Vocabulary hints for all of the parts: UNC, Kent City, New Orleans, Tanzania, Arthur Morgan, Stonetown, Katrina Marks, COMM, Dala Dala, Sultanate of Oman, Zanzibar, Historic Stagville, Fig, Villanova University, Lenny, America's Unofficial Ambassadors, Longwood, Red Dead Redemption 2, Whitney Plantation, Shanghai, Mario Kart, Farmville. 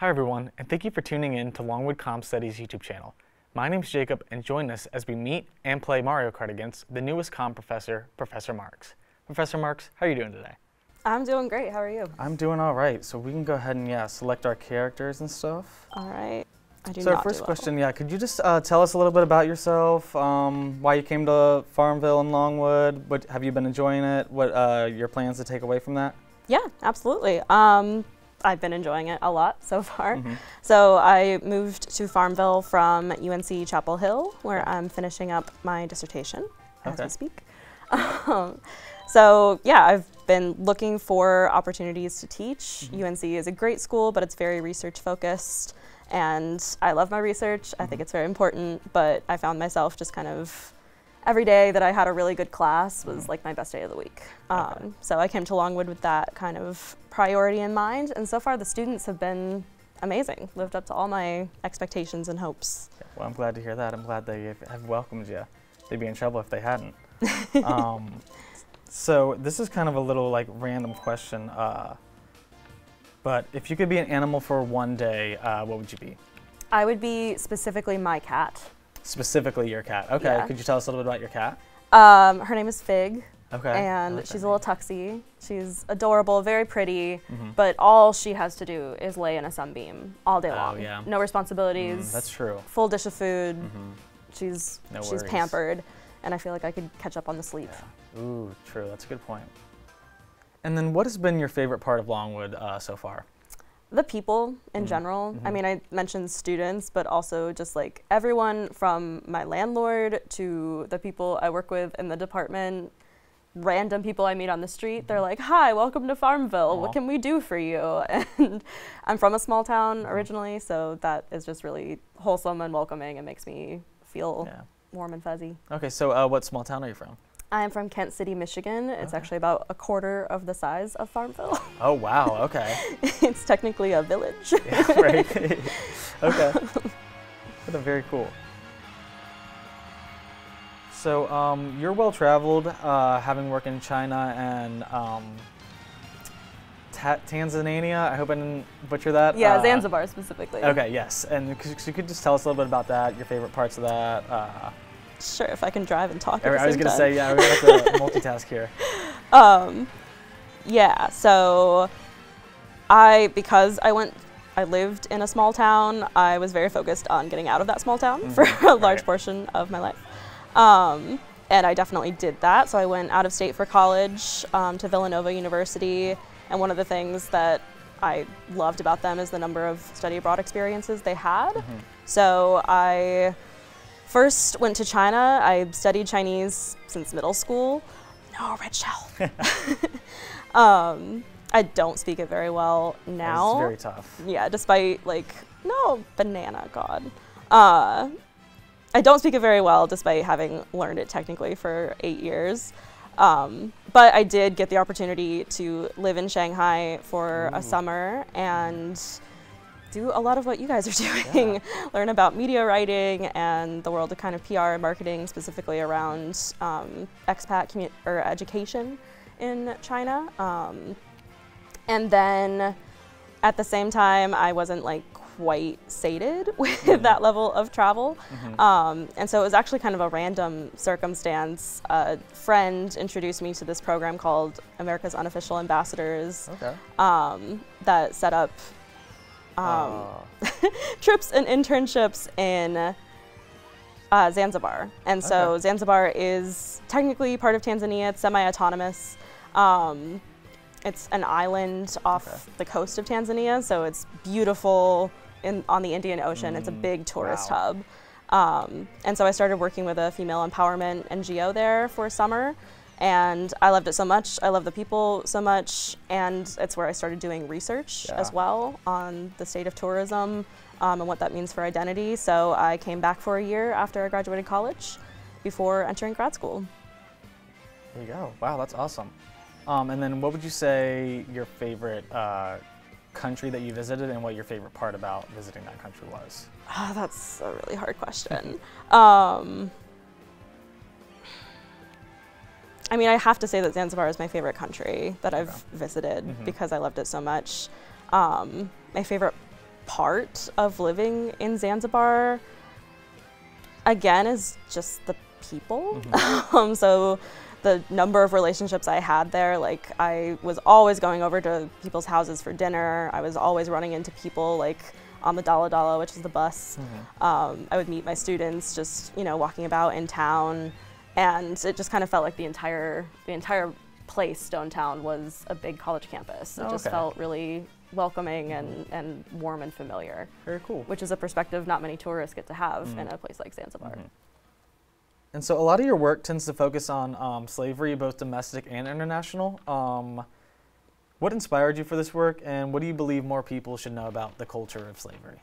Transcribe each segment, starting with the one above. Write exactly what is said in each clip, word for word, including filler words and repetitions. Hi everyone, and thank you for tuning in to Longwood Comm Studies YouTube channel. My name is Jacob, and join us as we meet and play Mario Kart against the newest comm professor, Professor Marks. Professor Marks, how are you doing today? I'm doing great, how are you? I'm doing all right, so we can go ahead and yeah, select our characters and stuff. All right, I do so not So our first question, well. yeah, could you just uh, tell us a little bit about yourself, um, why you came to Farmville and Longwood, what, have you been enjoying it, what uh, your plans to take away from that? Yeah, absolutely. Um, I've been enjoying it a lot so far. Mm-hmm. So I moved to Farmville from U N C Chapel Hill, where I'm finishing up my dissertation okay. as we speak. Um, so yeah, I've been looking for opportunities to teach. Mm-hmm. U N C is a great school, but it's very research focused, and I love my research. Mm-hmm. I think it's very important, but I found myself just kind of every day that I had a really good class was like my best day of the week. Um, okay. So I came to Longwood with that kind of priority in mind, and so far the students have been amazing, lived up to all my expectations and hopes. Yeah, well, I'm glad to hear that. I'm glad they have welcomed you. They'd be in trouble if they hadn't. um, so this is kind of a little like random question, uh, but if you could be an animal for one day, uh, what would you be? I would be specifically my cat. Specifically your cat. Okay, yeah. Could you tell us a little bit about your cat? Um, her name is Fig. Okay. And like she's a little tuxie. She's adorable, very pretty, mm-hmm. but all she has to do is lay in a sunbeam all day oh, long. Yeah. No responsibilities. Mm, that's true. Full dish of food. Mm-hmm. She's no she's worries. pampered, and I feel like I could catch up on the sleep. Yeah. Ooh, true. That's a good point. And then what has been your favorite part of Longwood uh, so far? The people in mm-hmm. general. Mm-hmm. I mean, I mentioned students, but also just like everyone from my landlord to the people I work with in the department, random people I meet on the street. Mm-hmm. They're like, hi, welcome to Farmville. Aww. What can we do for you? And I'm from a small town mm-hmm. originally, so that is just really wholesome and welcoming and makes me feel yeah. warm and fuzzy. Okay, so uh, what small town are you from? I'm from Kent City, Michigan. It's okay. actually about a quarter of the size of Farmville. Oh, wow, okay. It's technically a village. Yeah, right. Okay. That's very cool. So um, you're well-traveled, uh, having worked in China and um, ta Tanzania. I hope I didn't butcher that. Yeah, uh, Zanzibar specifically. Okay, yes. And you could just tell us a little bit about that, your favorite parts of that. Uh, Sure, if I can drive and talk. At the same I was going to say, yeah, we have to multitask here. Um, yeah, so I, because I went, I lived in a small town, I was very focused on getting out of that small town mm-hmm. for a large right. portion of my life. Um, and I definitely did that. So I went out of state for college um, to Villanova University. And one of the things that I loved about them is the number of study abroad experiences they had. Mm-hmm. So I first went to China. I studied Chinese since middle school. No, red shell. um, I don't speak it very well now. It's very tough. Yeah, despite like, no, banana, God. Uh, I don't speak it very well despite having learned it technically for eight years. Um, but I did get the opportunity to live in Shanghai for Ooh. a summer and do a lot of what you guys are doing, yeah. learn about media writing and the world of kind of P R and marketing, specifically around um, expat commu or education in China. Um, and then at the same time, I wasn't like quite sated with mm-hmm. that level of travel. Mm-hmm. um, and so it was actually kind of a random circumstance. A friend introduced me to this program called America's Unofficial Ambassadors okay. um, that set up Um, trips and internships in uh, Zanzibar. And so okay. Zanzibar is technically part of Tanzania. It's semi-autonomous. Um, it's an island off okay. the coast of Tanzania. So it's beautiful in, on the Indian Ocean. Mm, it's a big tourist wow. hub. Um, and so I started working with a female empowerment N G O there for a summer. And I loved it so much. I love the people so much. And it's where I started doing research yeah. as well on the state of tourism um, and what that means for identity. So I came back for a year after I graduated college before entering grad school. There you go. Wow, that's awesome. Um, and then what would you say your favorite uh, country that you visited and what your favorite part about visiting that country was? Oh, that's a really hard question. um, I mean, I have to say that Zanzibar is my favorite country that I've visited mm-hmm. because I loved it so much. Um, my favorite part of living in Zanzibar, again, is just the people. Mm-hmm. um, so the number of relationships I had there, like I was always going over to people's houses for dinner. I was always running into people like on the Dala Dala, which is the bus. Mm-hmm. um, I would meet my students just, you know, walking about in town. And it just kind of felt like the entire, the entire place, Stonetown, was a big college campus. It oh, just okay. felt really welcoming and, and warm and familiar. Very cool. Which is a perspective not many tourists get to have mm-hmm. in a place like Zanzibar. Mm-hmm. And so a lot of your work tends to focus on um, slavery, both domestic and international. Um, what inspired you for this work, and what do you believe more people should know about the culture of slavery?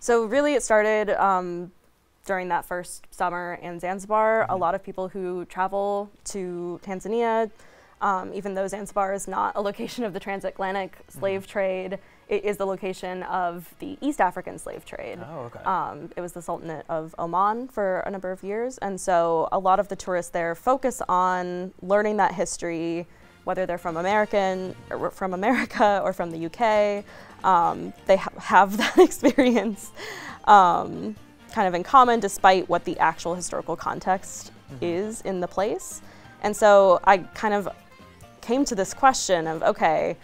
So really it started um, during that first summer in Zanzibar. Mm-hmm. A lot of people who travel to Tanzania, um, even though Zanzibar is not a location of the transatlantic slave mm-hmm. trade, it is the location of the East African slave trade. Oh, okay. Um, it was the Sultanate of Oman for a number of years, and so a lot of the tourists there focus on learning that history, whether they're from American, or from America, or from the U K. Um, they ha have that experience um, kind of in common, despite what the actual historical context mm-hmm. is in the place. And so I kind of came to this question of, okay,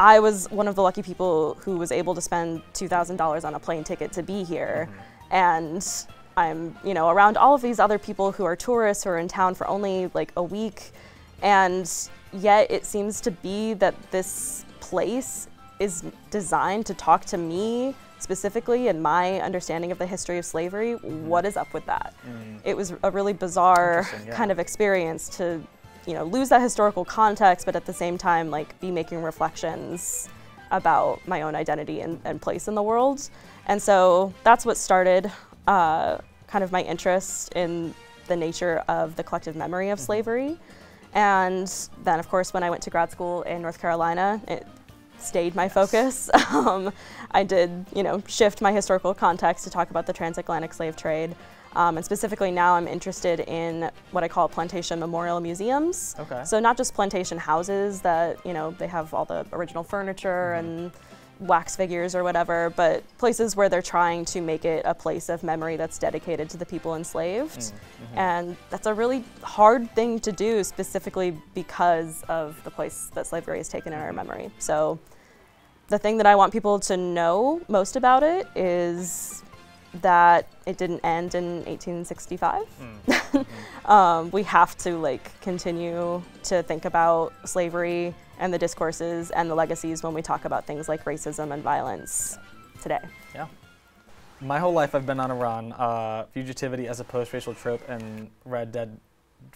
I was one of the lucky people who was able to spend two thousand dollars on a plane ticket to be here. Mm-hmm. And I'm, you know, around all of these other people who are tourists who are in town for only like a week. And yet it seems to be that this place is designed to talk to me specifically and my understanding of the history of slavery. Mm-hmm. What is up with that? Mm-hmm. It was a really bizarre yeah. kind of experience to, you know, lose that historical context, but at the same time, like, be making reflections about my own identity and, and place in the world. And so that's what started uh, kind of my interest in the nature of the collective memory of mm-hmm. slavery. And then, of course, when I went to grad school in North Carolina, it stayed my yes. focus. um, I did, you know, shift my historical context to talk about the transatlantic slave trade. Um, and specifically now I'm interested in what I call plantation memorial museums. Okay. So not just plantation houses that, you know, they have all the original furniture mm-hmm. and wax figures or whatever, but places where they're trying to make it a place of memory that's dedicated to the people enslaved. Mm-hmm. And that's a really hard thing to do, specifically because of the place that slavery has taken in our memory. So the thing that I want people to know most about it is that it didn't end in eighteen sixty-five. Mm. um, we have to like continue to think about slavery and the discourses and the legacies when we talk about things like racism and violence today. Yeah. My whole life I've been on a run, uh, fugitivity as a post-racial trope in Red Dead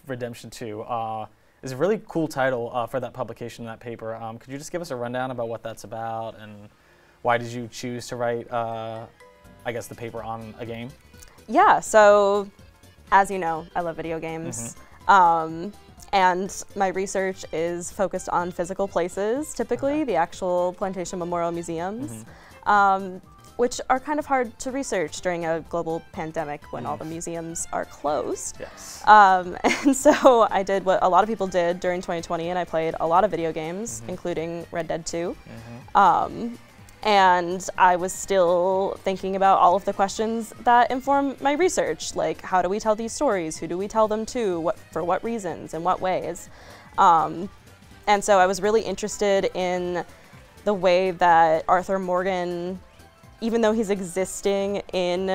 Redemption two. Uh, is a really cool title uh, for that publication, that paper. Um, could you just give us a rundown about what that's about and why did you choose to write uh, I guess the paper on a game? Yeah, so as you know, I love video games. Mm-hmm. um, and my research is focused on physical places, typically okay. the actual plantation memorial museums, mm-hmm. um, which are kind of hard to research during a global pandemic when mm. all the museums are closed. Yes. Um, and so I did what a lot of people did during twenty twenty, and I played a lot of video games, mm-hmm. including Red Dead two. Mm-hmm. um, And I was still thinking about all of the questions that inform my research, like how do we tell these stories? Who do we tell them to? What, for what reasons? In what ways? Um, and so I was really interested in the way that Arthur Morgan, even though he's existing in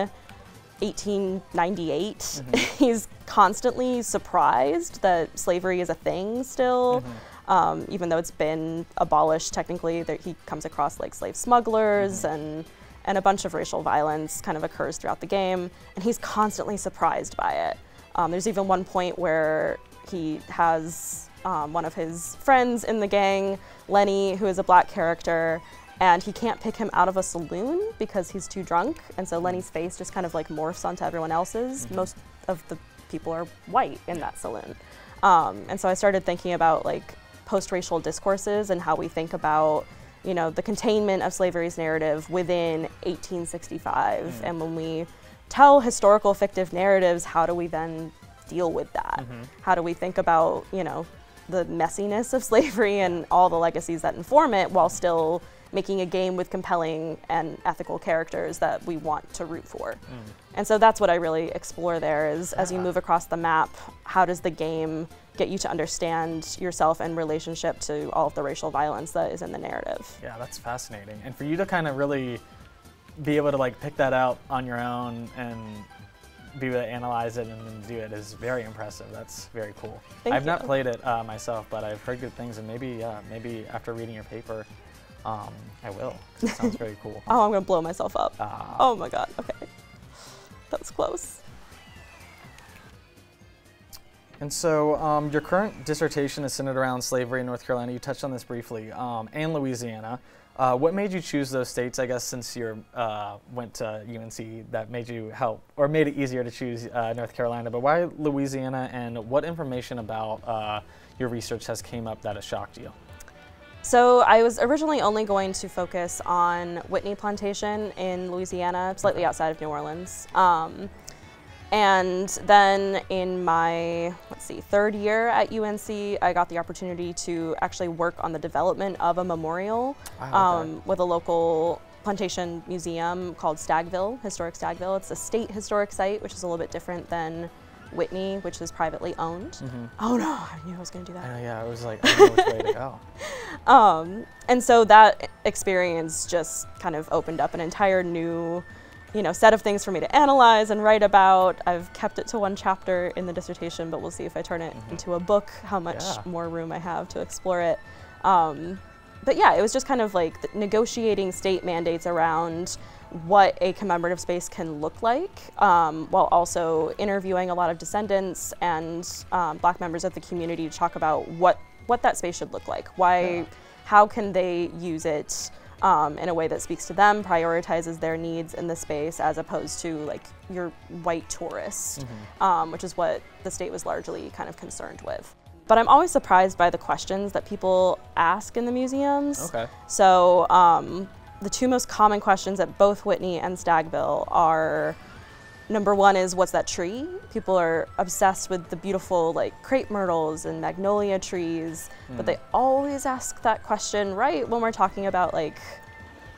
eighteen ninety-eight, mm-hmm. he's constantly surprised that slavery is a thing still. Mm-hmm. Um, even though it's been abolished technically, that he comes across like slave smugglers mm-hmm. and, and a bunch of racial violence kind of occurs throughout the game, and he's constantly surprised by it. Um, there's even one point where he has um, one of his friends in the gang, Lenny, who is a black character, and he can't pick him out of a saloon because he's too drunk, and so Lenny's face just kind of like morphs onto everyone else's. Mm-hmm. Most of the people are white in that saloon. Um, and so I started thinking about like post-racial discourses and how we think about, you know, the containment of slavery's narrative within eighteen sixty-five. Mm-hmm. And when we tell historical fictive narratives, how do we then deal with that? Mm-hmm. How do we think about, you know, the messiness of slavery and all the legacies that inform it while still making a game with compelling and ethical characters that we want to root for. Mm. And so that's what I really explore there is, as you move across the map, how does the game get you to understand yourself in relationship to all of the racial violence that is in the narrative. Yeah, that's fascinating. And for you to kind of really be able to like pick that out on your own and be able to analyze it and then do it is very impressive. That's very cool. Thank I've you. not played it uh, myself, but I've heard good things, and maybe uh, maybe after reading your paper, um, I will. It sounds very cool. Huh? Oh, I'm gonna blow myself up. Uh, oh my god. Okay, that's close. And so um, your current dissertation is centered around slavery in North Carolina. You touched on this briefly, um, and Louisiana. Uh, what made you choose those states, I guess, since you uh, went to U N C, that made you help, or made it easier to choose uh, North Carolina, but why Louisiana, and what information about uh, your research has came up that has shocked you? So I was originally only going to focus on Whitney Plantation in Louisiana, slightly outside of New Orleans. Um, And then in my, let's see, third year at U N C, I got the opportunity to actually work on the development of a memorial wow, okay. um, with a local plantation museum called Stagville, Historic Stagville. It's a state historic site, which is a little bit different than Whitney, which is privately owned. Mm-hmm. Oh no, I knew I was gonna do that. I know, yeah, I was like, I don't know which way to go. Um, and so that experience just kind of opened up an entire new you know, set of things for me to analyze and write about. I've kept it to one chapter in the dissertation, but we'll see if I turn it mm-hmm. into a book, how much yeah. more room I have to explore it. Um, but yeah, it was just kind of like the negotiating state mandates around what a commemorative space can look like, um, while also interviewing a lot of descendants and um, Black members of the community to talk about what, what that space should look like. Why, yeah. how can they use it? Um, in a way that speaks to them, prioritizes their needs in the space as opposed to like your white tourist, mm-hmm. um, which is what the state was largely kind of concerned with. But I'm always surprised by the questions that people ask in the museums. Okay. So um, the two most common questions at both Whitney and Stagville are, number one is, what's that tree? People are obsessed with the beautiful like crepe myrtles and magnolia trees, mm. but they always ask that question right when we're talking about like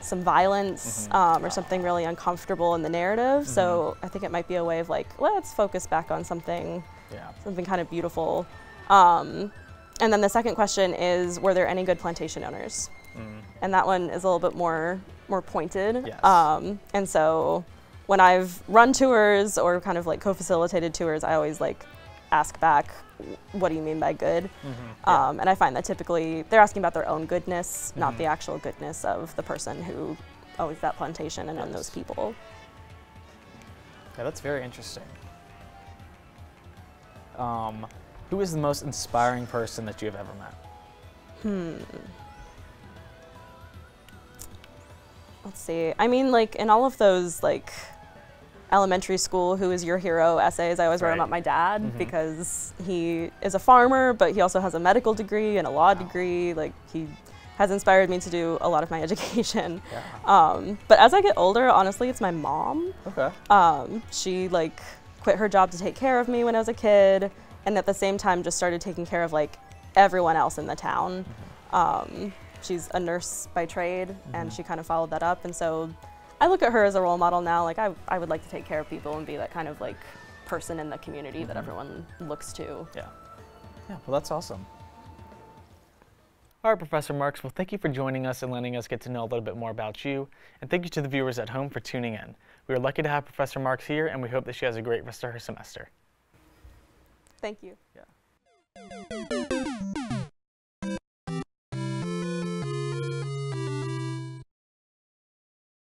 some violence mm-hmm. um, or something really uncomfortable in the narrative. Mm-hmm. So I think it might be a way of like, let's focus back on something, yeah. something kind of beautiful. Um, and then the second question is, were there any good plantation owners? Mm. And that one is a little bit more, more pointed. Yes. Um, and so, when I've run tours or kind of like co-facilitated tours, I always like ask back, what do you mean by good? Mm-hmm, yeah. um, and I find that typically they're asking about their own goodness, mm-hmm. not the actual goodness of the person who owns that plantation and yes. own those people. Yeah, that's very interesting. Um, who is the most inspiring person that you have ever met? Hmm. Let's see. I mean, like in all of those like elementary school "Who is your hero" essays, I always right. wrote about my dad mm-hmm. because he is a farmer, but he also has a medical degree and a law wow. degree. Like he has inspired me to do a lot of my education. Yeah. Um, but as I get older, honestly, it's my mom. Okay. Um, she like quit her job to take care of me when I was a kid, and at the same time just started taking care of like everyone else in the town. Mm-hmm. um, She's a nurse by trade, mm-hmm. and she kind of followed that up. And so I look at her as a role model now. Like I, I would like to take care of people and be that kind of like person in the community mm-hmm. that everyone looks to. Yeah. Yeah, well, that's awesome. All right, Professor Marks, well, thank you for joining us and letting us get to know a little bit more about you. And thank you to the viewers at home for tuning in. We are lucky to have Professor Marks here, and we hope that she has a great rest of her semester. Thank you. Yeah.